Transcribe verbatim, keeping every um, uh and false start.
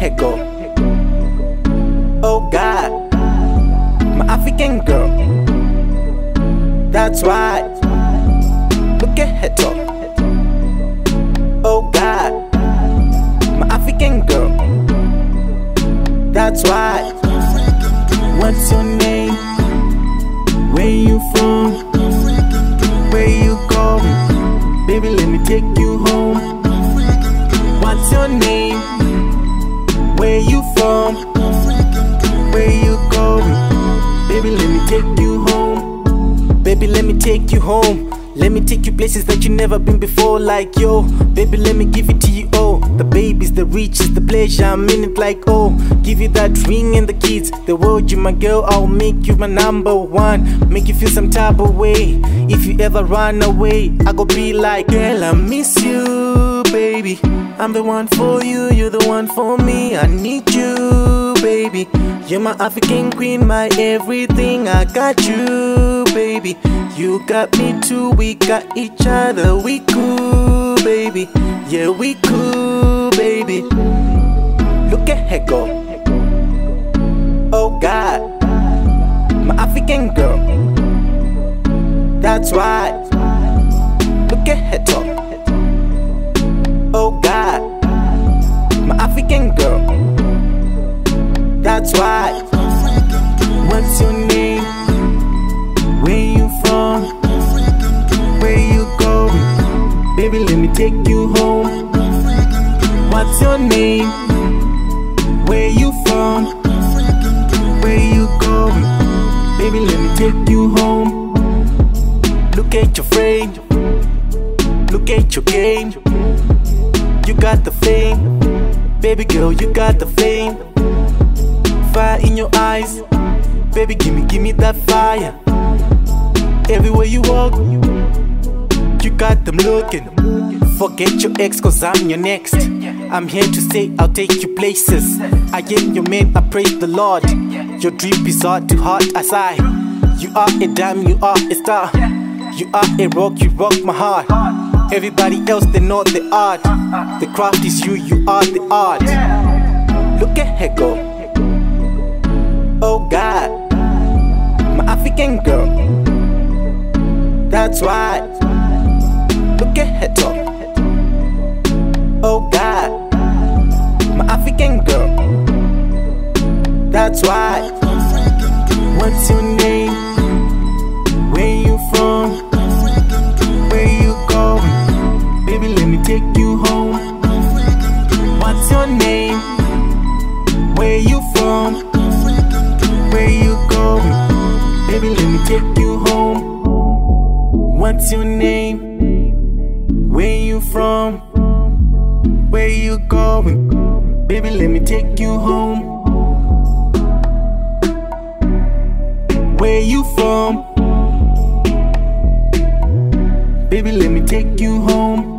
head go. Oh God, my African girl. That's right, look at her talk. Oh God, my African girl. That's right. What's your name? Where you from? Where you going? Baby, let me take you home. What's your name? Where you from? Where you going? Baby, let me take you home. Baby, let me take you home. Let me take you places that you never been before, like yo. Baby, let me give it to you, oh. The babies, the riches, the pleasure, I'm in it like oh. Give you that ring and the kids, the world, you my girl. I'll make you my number one. Make you feel some type of way. If you ever run away, I go be like, girl, I miss you, baby. I'm the one for you, you're the one for me. I need you, baby. You're my African queen, my everything. I got you, baby. You got me too, we got each other. We cool, baby. Yeah, we cool, baby. Look at her go. Oh God, my African girl. That's right. Look at her talk. Oh God, my African girl. That's right. What's your name? Where you from? Where you going? Baby, let me take you home. What's your name? Where you from? Where you going? Baby, let me take you home. Look at your frame. Look at your game. You got the fame. Baby girl, you got the fame. Fire in your eyes. Baby, gimme, gimme that fire. Everywhere you walk, you got them looking. Forget your ex, cause I'm your next. I'm here to say I'll take you places. I am your man, I praise the Lord. Your drip is hard to heart, I sigh. You are a dime, you are a star. You are a rock, you rock my heart. Everybody else, they know the art. The craft is you, you are the art. Look at her go. Oh God, my African girl. That's right. Look at her talk. Oh God, my African girl. That's right. What's your name? Where you from? Where you going? Baby, let me take you home. What's your name? Where you from? Where you going? Baby, let me take you home. What's your name? Where you from? Where you going? Baby, let me take you home. Where you from? Baby, let me take you home.